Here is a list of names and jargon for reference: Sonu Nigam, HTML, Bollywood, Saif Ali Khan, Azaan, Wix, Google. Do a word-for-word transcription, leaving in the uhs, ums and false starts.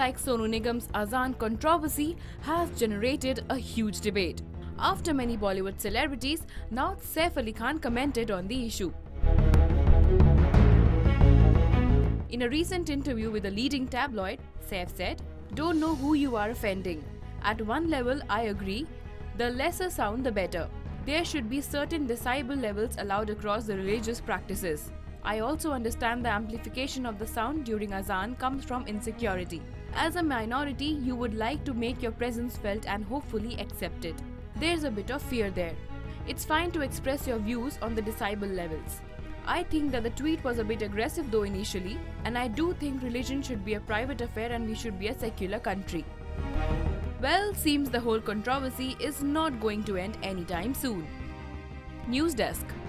like Sonu Nigam's Azaan controversy has generated a huge debate. After many Bollywood celebrities, now Saif Ali Khan commented on the issue. In a recent interview with a leading tabloid, Saif said, "Don't know who you are offending. At one level, I agree, the lesser sound the better. There should be certain decibel levels allowed across the religious practices. I also understand the amplification of the sound during Azaan comes from insecurity. As a minority, you would like to make your presence felt and hopefully accepted. There's a bit of fear there. It's fine to express your views on the decibel levels. I think that the tweet was a bit aggressive though initially, and I do think religion should be a private affair and we should be a secular country." Well, seems the whole controversy is not going to end anytime soon. News Desk.